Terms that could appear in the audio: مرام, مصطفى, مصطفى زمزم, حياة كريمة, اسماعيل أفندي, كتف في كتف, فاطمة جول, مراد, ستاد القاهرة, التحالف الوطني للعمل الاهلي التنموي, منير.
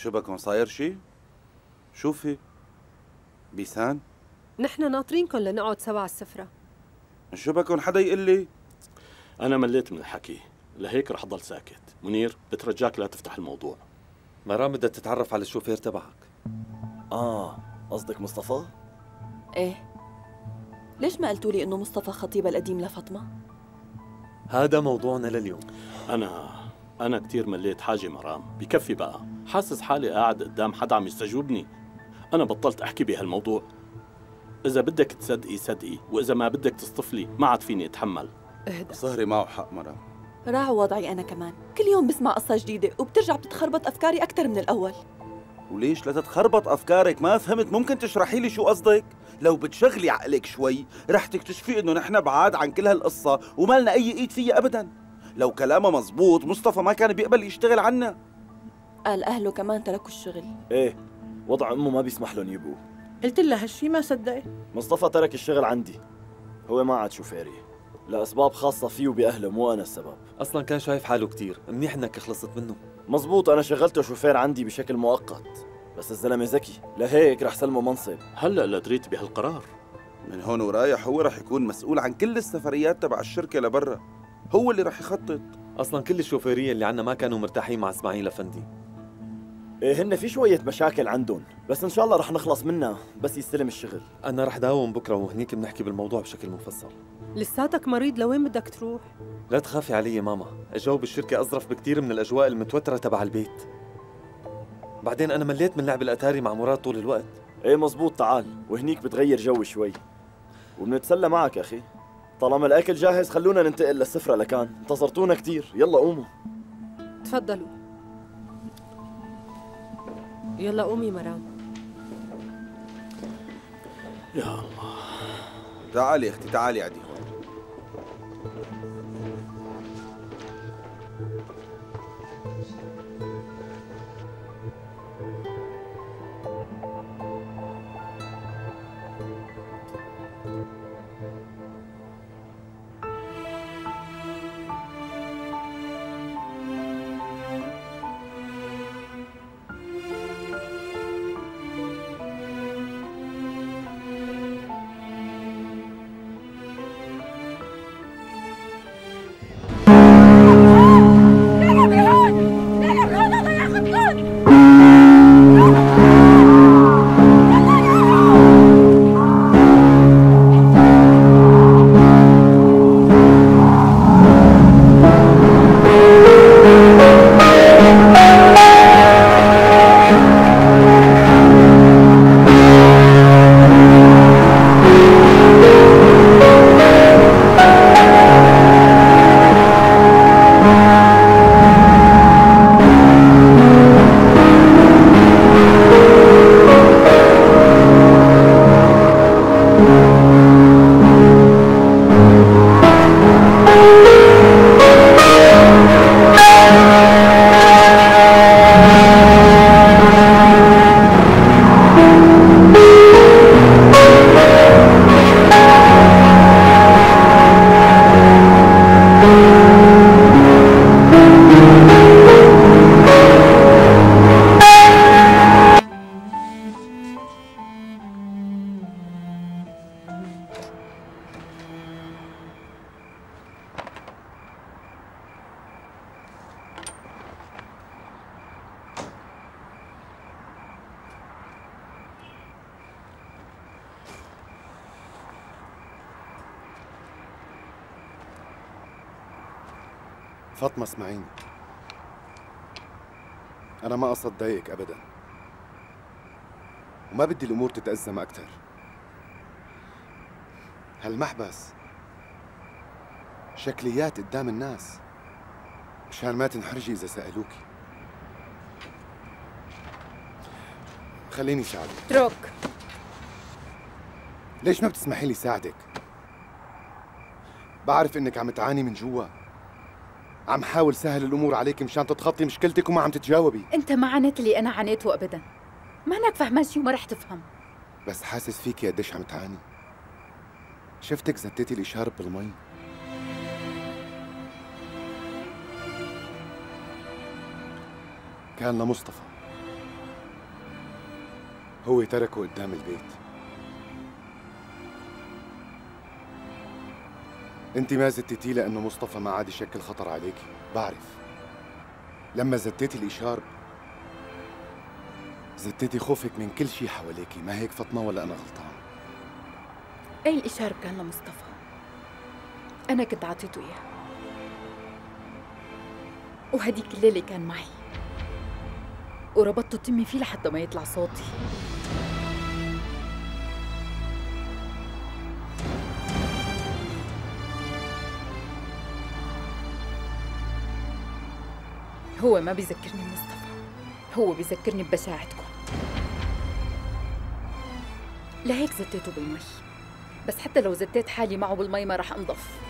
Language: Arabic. شو بكم صاير شي؟ شوفي بيسان نحن ناطرينكم لنقعد سوا على السفرة. شو بكم حدا يقول لي؟ أنا مليت من الحكي، لهيك رح ضل ساكت. منير بترجاك لا تفتح الموضوع. مرام بدها تتعرف على الشوفير تبعك. قصدك مصطفى؟ ايه. ليش ما قلتوا لي إنه مصطفى خطيبها القديم لفاطمة؟ هذا موضوعنا لليوم. أنا كثير مليت حاجة مرام، بكفي بقى، حاسس حالي قاعد قدام حدا عم يستجوبني. أنا بطلت أحكي بهالموضوع. إذا بدك تصدقي صدقي، وإذا ما بدك تصطفلي ما عاد فيني أتحمل. اهدأ، صهري معه حق مرام. راعي وضعي أنا كمان، كل يوم بسمع قصة جديدة وبترجع بتتخربط أفكاري أكثر من الأول. وليش لتتخربط أفكارك؟ ما فهمت، ممكن تشرحي لي شو قصدك؟ لو بتشغلي عقلك شوي رح تكتشفي إنه نحن بعاد عن كل هالقصة وما لنا أي إيد فيها أبداً. لو كلامه مزبوط مصطفى ما كان بيقبل يشتغل عنا. قال أهله كمان تركوا الشغل. إيه، وضع أمه ما بيسمح لهم يبقوا. قلت لها هالشي ما صدقت. مصطفى ترك الشغل عندي، هو ما عاد شوفيري لأسباب خاصة فيه وبأهله، مو أنا السبب. أصلاً كان شايف حاله كتير، منيح إنك خلصت منه. مزبوط، أنا شغلته شوفير عندي بشكل مؤقت، بس الزلمة ذكي لهيك رح سلمه منصب. هلأ لدريت بهالقرار، من هون ورايح هو رح يكون مسؤول عن كل السفريات تبع الشركة لبرا، هو اللي رح يخطط. أصلاً كل الشوفيرية اللي عنا ما كانوا مرتاحين مع اسماعيل أفندي. إيه، هن في شوية مشاكل عندهم، بس إن شاء الله رح نخلص منها بس يستلم الشغل. أنا رح داوم بكرة وهنيك بنحكي بالموضوع بشكل مفصل. لساتك مريض، لوين بدك تروح؟ لا تخافي علي ماما، أجواء بالشركة أظرف بكتير من الأجواء المتوترة تبع البيت. بعدين أنا مليت من لعب الأتاري مع مراد طول الوقت. إيه مزبوط، تعال وهنيك بتغير جو شوي وبنتسلى معك أخي. طالما الأكل جاهز خلونا ننتقل للسفرة، لكان انتظرتونا كتير. يلا قوموا. تفضلوا. يلا قومي مرام. يا الله. تعالي يا أختي، تعالي عدي هون. فاطمة اسمعيني، أنا ما قصدت ضايقك أبداً، وما بدي الأمور تتأزم أكثر. هالمحبس شكليات قدام الناس، مشان ما تنحرجي إذا سألوكي. خليني ساعدك. اترك. ليش ما بتسمحي لي ساعدك؟ بعرف إنك عم تعاني من جوا، عم حاول سهل الامور عليك مشان تتخطي مشكلتك وما عم تتجاوبي. انت ما عانيت اللي انا عانيته ابدا، ما انك فهمان شي وما رح تفهم. بس حاسس فيكي قديش عم تعاني، شفتك زتتي الاشارب بالمي. كان لمصطفى هو تركه قدام البيت. انت ما زتتي لانه مصطفى ما عاد يشكل خطر عليكي، بعرف. لما زتتي الاشارة زتتي خوفك من كل شيء حواليكي، ما هيك فاطمة ولا انا غلطان؟ اي الاشارة كان لمصطفى، انا كنت عطيته اياها، وهديك الليلة كان معي وربطت تمي فيه لحتى ما يطلع صوتي. هو ما بيذكرني بمصطفى، هو بيذكرني ببشاعتكم، لهيك زتيته بالمي. بس حتى لو زتيت حالي معه بالمي ما راح انضف.